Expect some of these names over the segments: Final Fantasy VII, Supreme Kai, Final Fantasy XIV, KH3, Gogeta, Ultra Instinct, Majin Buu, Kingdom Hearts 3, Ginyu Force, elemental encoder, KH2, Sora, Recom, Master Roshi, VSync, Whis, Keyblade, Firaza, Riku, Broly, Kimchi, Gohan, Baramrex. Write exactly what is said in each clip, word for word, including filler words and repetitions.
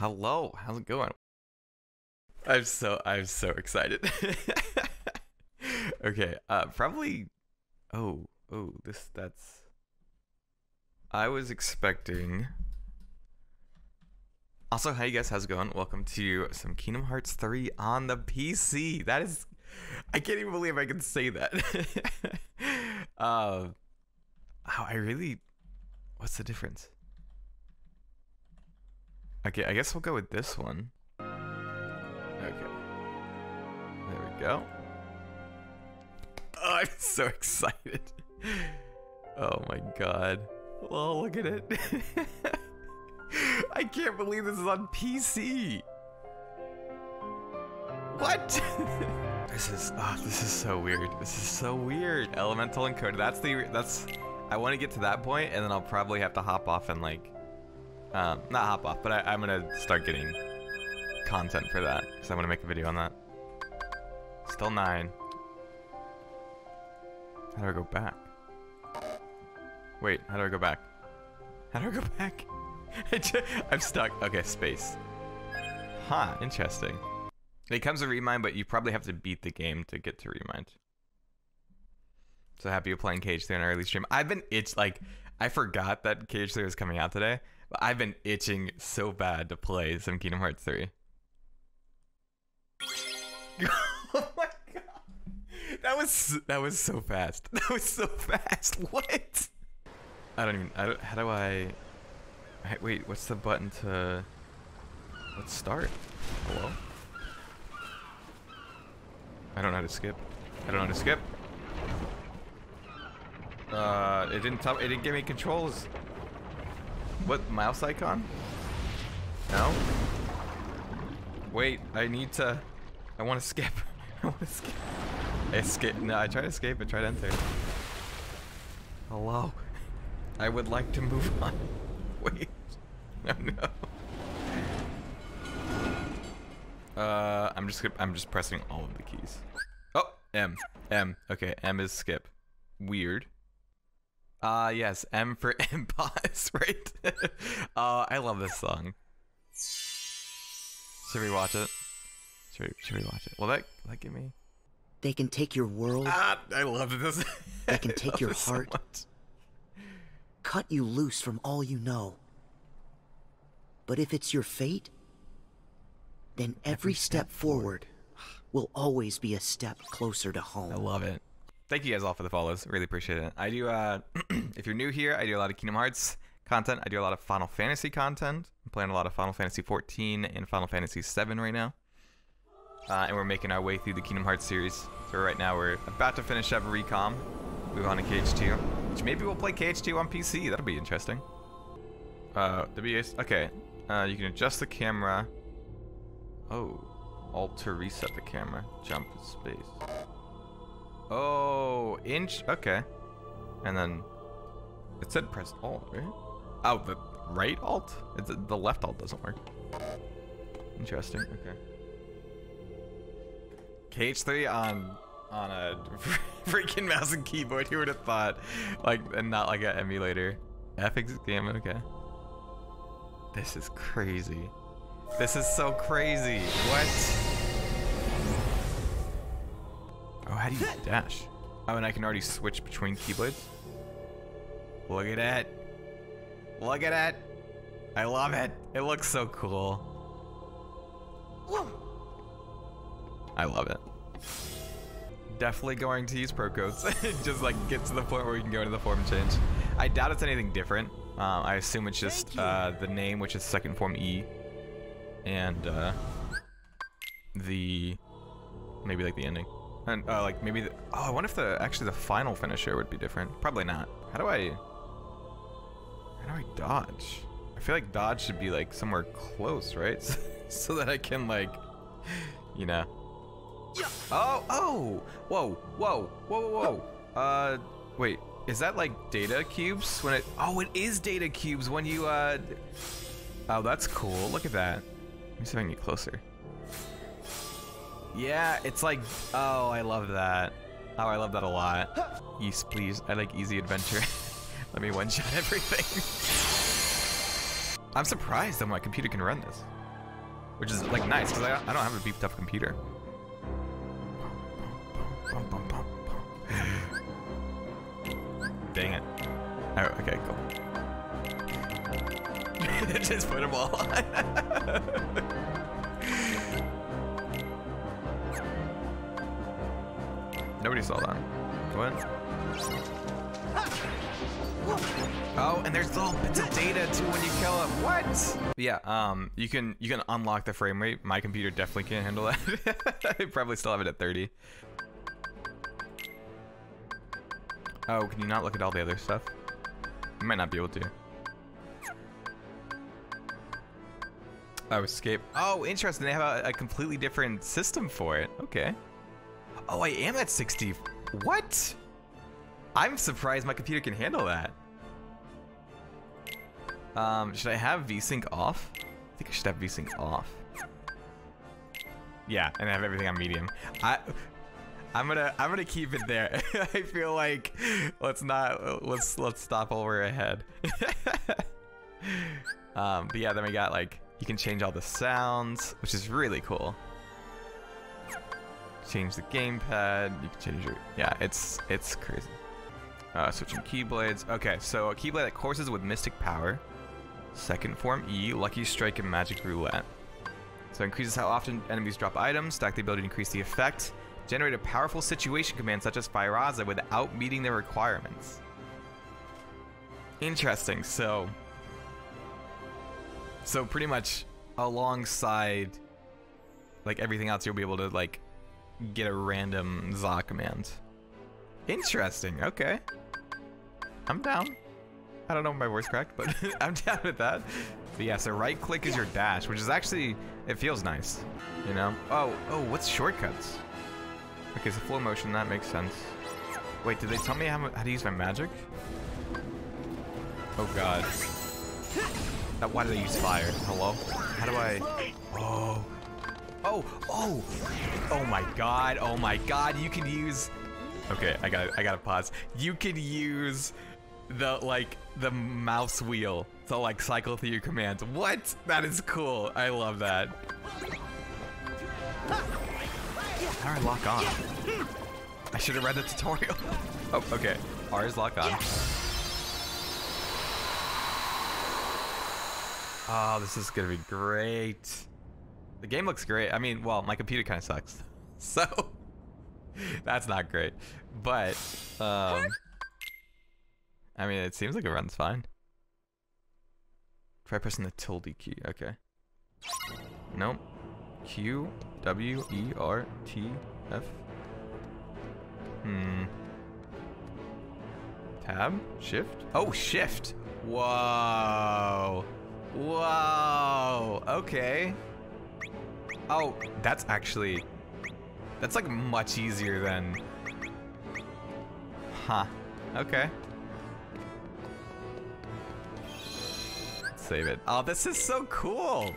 Hello, how's it going? I'm so I'm so excited. Okay, uh probably oh, oh, this that's I was expecting. Also, hi guys, how's it going? Welcome to some Kingdom Hearts three on the P C. That is, I can't even believe I can say that. uh, oh, I really, what's the difference? Okay, I guess we'll go with this one. Okay. There we go. Oh, I'm so excited. Oh my god. Oh, look at it. I can't believe this is on P C. What? This is oh, this is so weird. This is so weird. Elemental encoder. That's the that's. I want to get to that point, and then I'll probably have to hop off and like, um, not hop off, but I, I'm gonna start getting content for that because I'm gonna make a video on that. Still nine. How do I go back? Wait, how do I go back? How do I go back? I'm stuck. Okay, space. Huh, interesting. It comes to Remind, but you probably have to beat the game to get to Remind. So happy you're playing K H three in our early stream. I've been itch like I forgot that K H three was coming out today, but I've been itching so bad to play some Kingdom Hearts three. Oh my god. That was that was so fast. That was so fast. What? I don't even I don't, how do I Wait, what's the button to... Let's start. Hello? I don't know how to skip. I don't know how to skip. Uh, it didn't tell- it didn't give me controls. What, mouse icon? No? Wait, I need to... I want to skip. I want to skip. I escape. No, I tried to escape, I tried to enter. Hello? I would like to move on. Wait. No, no. Uh, I'm just I'm just pressing all of the keys. Oh, M. M. Okay, M is skip. Weird. Ah, uh, yes, M for pause, right? uh, I love this song. Should we watch it? Should we, should we watch it? Will that, will that give me? They can take your world. Ah, I love this. They can take your heart. So much. Cut you loose from all you know. But if it's your fate, then every, every step, step forward, forward will always be a step closer to home. I love it. Thank you guys all for the follows. Really appreciate it. I do, uh, if you're new here, I do a lot of Kingdom Hearts content. I do a lot of Final Fantasy content. I'm playing a lot of Final Fantasy fourteen and Final Fantasy seven right now. Uh, and we're making our way through the Kingdom Hearts series. So right now we're about to finish up Recom. Move on to K H two, which maybe we'll play K H two on P C. That'll be interesting. Uh, W S. Okay. Uh, you can adjust the camera. Oh, Alt to reset the camera. Jump space. Oh, inch. Okay. And then it said press Alt, right? Oh, the right Alt. It's the left Alt doesn't work. Interesting. Okay. K H three on. On a freaking mouse and keyboard, who would have thought? Like, and not like an emulator. F X game, okay. This is crazy. This is so crazy. What? Oh, how do you dash? Oh, and I can already switch between keyblades. Look at that. Look at that. I love it. It looks so cool. I love it. Definitely going to use pro codes. Just like get to the point where you can go into the form change. I doubt it's anything different. Um, I assume it's just uh, the name, which is second form E, and uh, the maybe like the ending, and uh, like maybe. The, oh, I wonder if the actually the final finisher would be different. Probably not. How do I? How do I dodge? I feel like dodge should be like somewhere close, right? So, so that I can like, you know. Oh, oh, whoa, whoa, whoa, whoa, uh, wait, is that like data cubes when it, oh, it is data cubes when you, uh, oh, that's cool, look at that, let me see if I can get closer, yeah, it's like, oh, I love that, oh, I love that a lot, yes, please, I like easy adventure, let me one-shot everything, I'm surprised that my computer can run this, which is like nice because I, I don't have a beefed up computer. Dang it. All right, okay, cool. Just put them all on. Nobody saw that. What? Oh, and there's little bits of data too when you kill him. What? Yeah, um, you can you can unlock the frame rate. My computer definitely can't handle that. I probably still have it at thirty. Oh, can you not look at all the other stuff? You might not be able to. Oh, escape. Oh, interesting. They have a, a completely different system for it. Okay. Oh, I am at sixty. What? I'm surprised my computer can handle that. Um, should I have VSync off? I think I should have VSync off. Yeah, and I have everything on medium. I, I'm gonna, I'm gonna keep it there. I feel like let's not, let's, let's stop while we're ahead. um, but yeah, then we got like you can change all the sounds, which is really cool. Change the gamepad. You can change your yeah. It's it's crazy. Uh, switching keyblades. Okay, so a keyblade that courses with mystic power. Second form E, lucky strike and magic roulette. So increases how often enemies drop items. Stack the ability to increase the effect. Generate a powerful situation command such as Firaza without meeting their requirements. Interesting. So. So pretty much alongside. Like everything else, you'll be able to like. Get a random Z A command. Interesting, okay. I'm down. I don't know if my voice cracked, but I'm down with that. But yeah, so right click is your dash, which is actually, it feels nice, you know? Oh, oh, what's shortcuts? Okay, so flow motion, that makes sense. Wait, did they tell me how, how to use my magic? Oh god. That, why did I use fire? Hello? How do I, oh. Oh, oh, oh my god, oh my god, you can use, okay, I gotta, I gotta pause. You can use the, like, the mouse wheel to, like, cycle through your commands. What? That is cool. I love that. How do I lock on? I should have read the tutorial. Oh, okay. R is lock on. Oh, this is gonna be great. The game looks great. I mean, well, my computer kind of sucks, so that's not great. But, um, I mean, it seems like it runs fine. Try pressing the tilde key. Okay. Nope. Q, W, E, R, T, F. Hmm. Tab? Shift? Oh, shift! Whoa. Whoa. Okay. Oh, that's actually, that's like much easier than, huh, okay. Save it. Oh, this is so cool.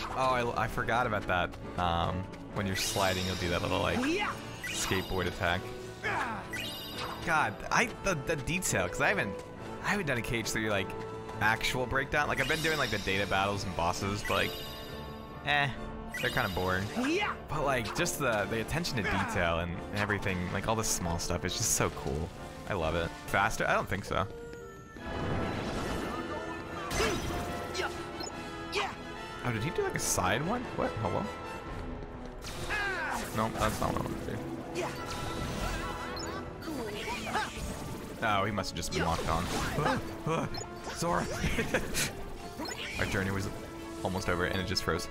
Oh, I, I forgot about that. Um, when you're sliding, you'll do that little like skateboard attack. God, I, the, the detail, because I haven't, I haven't done a K H three like, actual breakdown. Like I've been doing like the data battles and bosses, but like, eh, they're kind of boring. But like just the the attention to detail and everything, like all the small stuff is just so cool. I love it. Faster? I don't think so. Oh, did he do like a side one? What? Hello? No, nope, that's not what I wanted to do. Oh, he must have just been locked on. Oh, oh. Zora! Our journey was almost over and it just froze.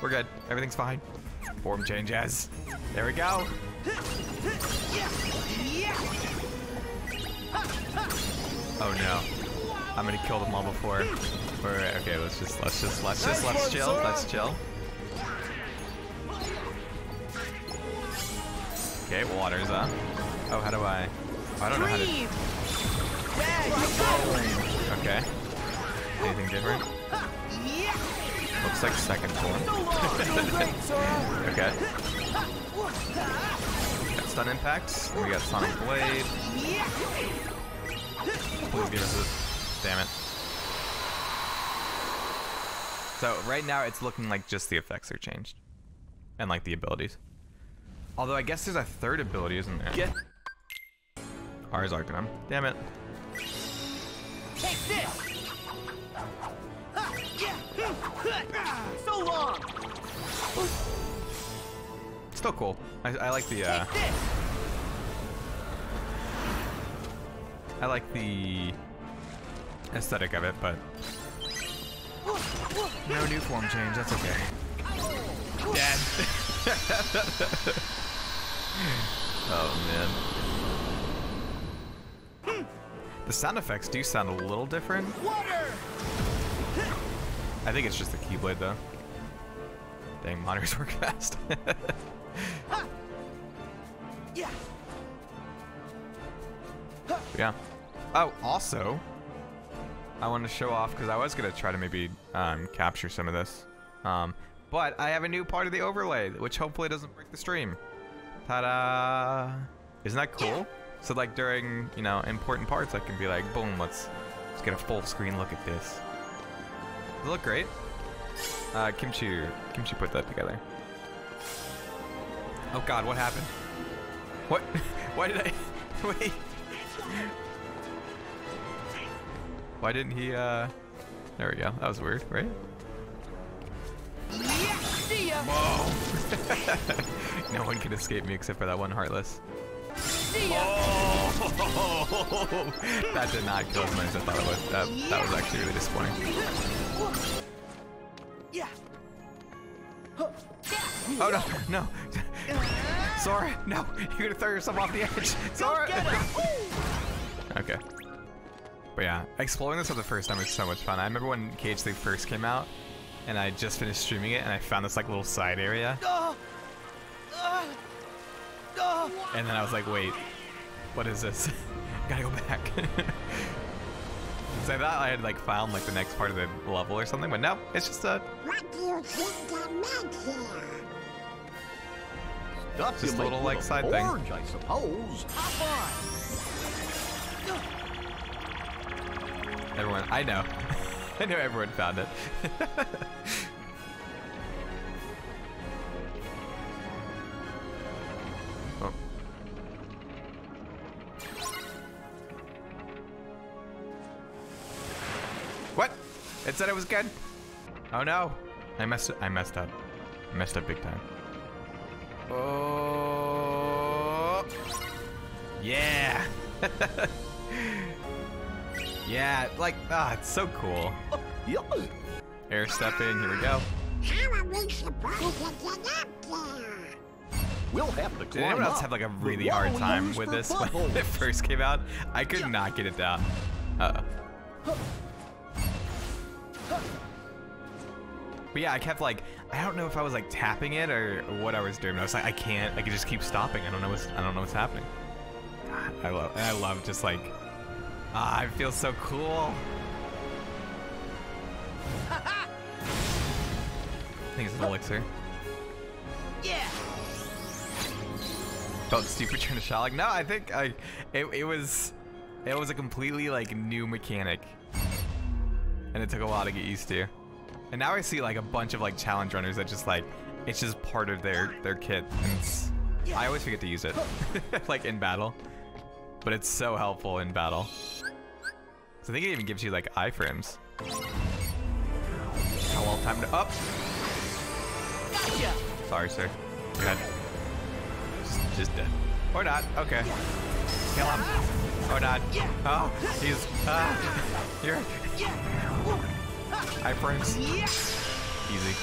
We're good. Everything's fine. Form change as. There we go! Oh no. I'm gonna kill them all before. Alright, okay, let's just, let's just, let's just, let's chill, let's chill. Okay, water's up. Oh, how do I? I don't know how to... Okay. Anything different? Looks like second form. Okay. Got stun impacts. We got Sonic Blade. Please give us this. Damn it. So right now it's looking like just the effects are changed. And like the abilities. Although I guess there's a third ability, isn't there? Get R's Arcanum. Damn it. Take this! So long! Still cool. I, I like the uh... Take this. I like the aesthetic of it, but no new form change, that's okay. Dad. Oh man. The sound effects do sound a little different. Water. I think it's just the Keyblade though. Dang, monitors work fast. Yeah. Yeah. Oh, also, I want to show off because I was gonna try to maybe um, capture some of this, um, but I have a new part of the overlay, which hopefully doesn't break the stream. Ta-da! Isn't that cool? So like during you know important parts, I can be like, boom, let's let's get a full screen look at this. Does it look great? Uh, Kimchi, Kimchi put that together. Oh God, what happened? What? Why did I? Wait. Why didn't he, uh... There we go. That was weird, right? Yeah, see ya. Whoa! No one can escape me except for that one Heartless. See ya. Oh! That did not kill as much as I thought it would. That, that was actually really disappointing. Yeah. Oh no, no. Sora, no! You're gonna throw yourself off the edge! Sora! Okay. But yeah, exploring this for the first time was so much fun. I remember when K H three first came out, and I just finished streaming it, and I found this like little side area. And then I was like, wait, what is this? I gotta go back. So I thought I had like found like the next part of the level or something, but no, it's just a... What do you think I'm out here? Stuff just a little like side thing. I suppose. Everyone, I know. I know everyone found it. Oh. What? It said it was good. Oh no! I messed. I messed up. I messed up big time. Oh yeah. Yeah, like ah, it's so cool. Air stepping, here we go. We'll have to. Did anyone else have like a really hard time with this when it first came out? I could not get it down. Uh oh. But yeah, I kept like, I don't know if I was like tapping it or what I was doing. I was like, I can't, like it just keeps stopping. I don't know what's, I don't know what's happening. God, I love, and I love just like, ah, I feel so cool. I think it's an elixir. Yeah. Felt stupid trying to shot. Like, no, I think I, it, it was, it was a completely like new mechanic, and it took a while to get used to. And now I see like a bunch of like challenge runners that just like, it's just part of their, their kit. And it's, I always forget to use it, like in battle. But it's so helpful in battle. So I think it even gives you like iframes. How well timed up. Gotcha. Sorry, sir. You're dead. Just, just dead. Or not, okay. Kill him. Or not. Oh, he's, ah, uh, you're. Iframes. Yeah. Easy.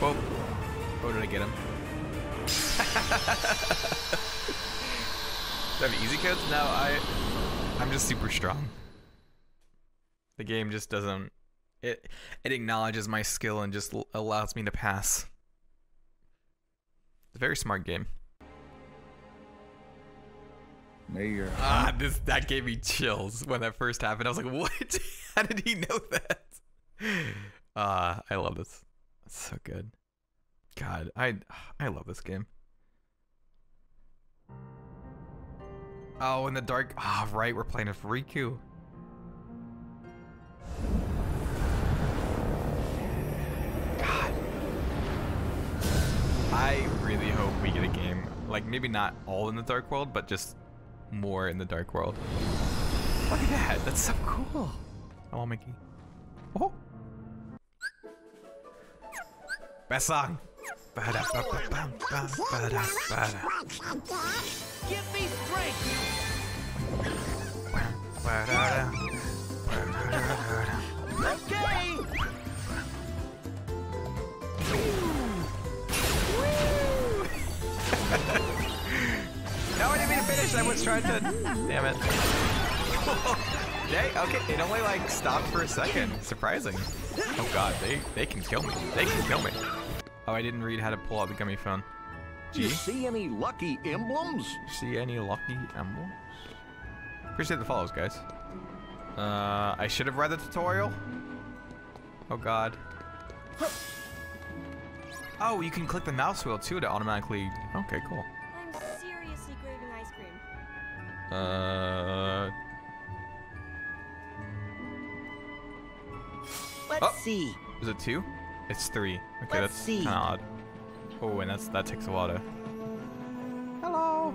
Whoa. Oh, did I get him? Do I have easy codes? No, I... I'm just super strong. The game just doesn't... It, it acknowledges my skill and just l allows me to pass. It's a very smart game. Mayor. Ah, this, that gave me chills when that first happened. I was like, what? How did he know that? Ah, uh, I love this. It's so good. God, I I love this game. Oh, in the dark. Ah, oh, right, we're playing with Riku. hope we get a game, like maybe not all in the Dark World, but just more in the Dark World. Look at that, that's so cool. Oh, Mickey. Oh. Best song. Give me strength. Okay. No, I didn't mean to finish. I was trying to. Damn it. They, okay, it only like stopped for a second. Surprising. Oh god, they they can kill me. They can kill me. Oh, I didn't read how to pull out the gummy phone. Gee. You see any lucky emblems? See any lucky emblems? Appreciate the follows, guys. Uh, I should have read the tutorial. Oh god. Oh, you can click the mouse wheel too to automatically. Okay, cool. I'm seriously craving ice cream. Uh. Let's oh. see. Is it two? It's three. Okay, Let's that's kind of odd. Oh, and that's that takes a lot of. Hello.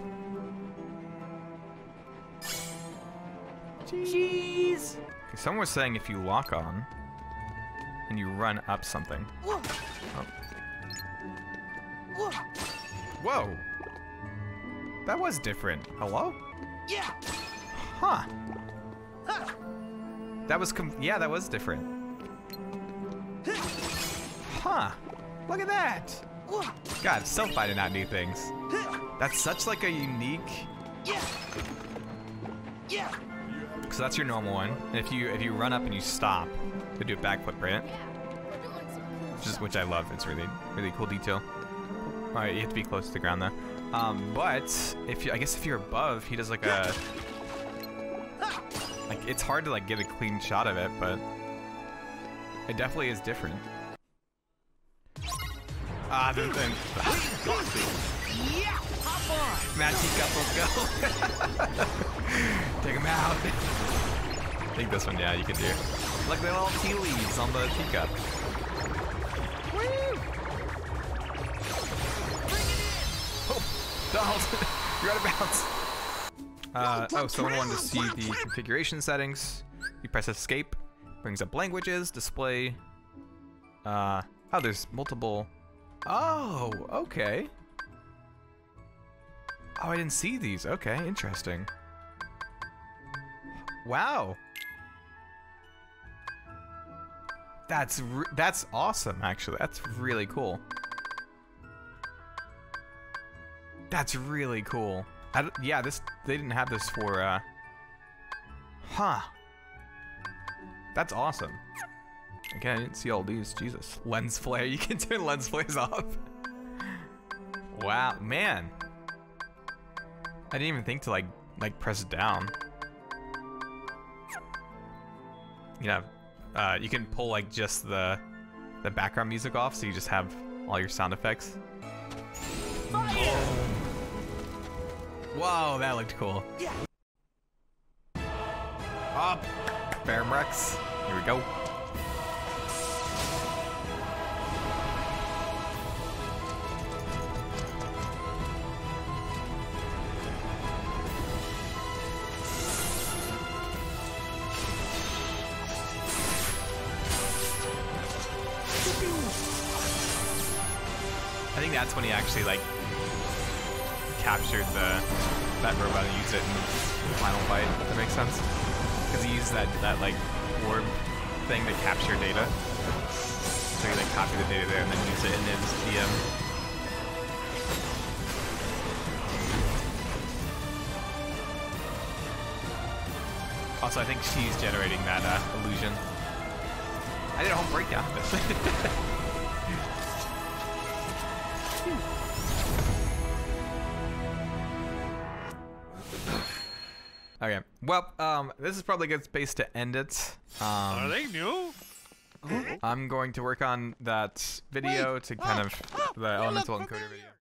Jeez. Okay, someone was saying if you lock on and you run up something. Oh. Whoa! That was different. Hello? Yeah. Huh. Huh. That was com- yeah, that was different. Huh. Look at that. God, still finding out new things. That's such like a unique. Yeah. Yeah. So that's your normal one. And if you if you run up and you stop, you do a backflip, right? Yeah. Just which I love. It's really really cool detail. All right, you have to be close to the ground though. Um, but if you, I guess if you're above, he does like a like. It's hard to like get a clean shot of it, but it definitely is different. Ah, the thing. Yeah, hop on. Matchy couples go. Take him out. I think this one, yeah, you can do. Look, they're all tea leaves on the teacup. You're out of bounds. Uh, oh, someone wanted to see the configuration settings. You press escape, brings up languages, display. Uh, oh, there's multiple. Oh, okay. Oh, I didn't see these. Okay, interesting. Wow. That's re that's awesome, actually. That's really cool. That's really cool. I don't, yeah, this they didn't have this for. Uh, huh. That's awesome. Again, I didn't see all these. Jesus, lens flare. You can turn lens flares off. Wow, man. I didn't even think to like like press it down. You know, uh, you can pull like just the the background music off, so you just have all your sound effects. Fire! Whoa, that looked cool. Yeah. Up, Baramrex. Here we go. I think that's when he actually like captured the that robot and used it in the final fight, if that makes sense. Because he used that, that like orb thing to capture data. So he like copy the data there and then use it in his D M. Also I think she's generating that uh, illusion. I did a whole breakdown of this. Okay, well, um, this is probably a good space to end it. Um, Are they new? I'm going to work on that video Wait, to kind oh, of the oh, elemental encoder video.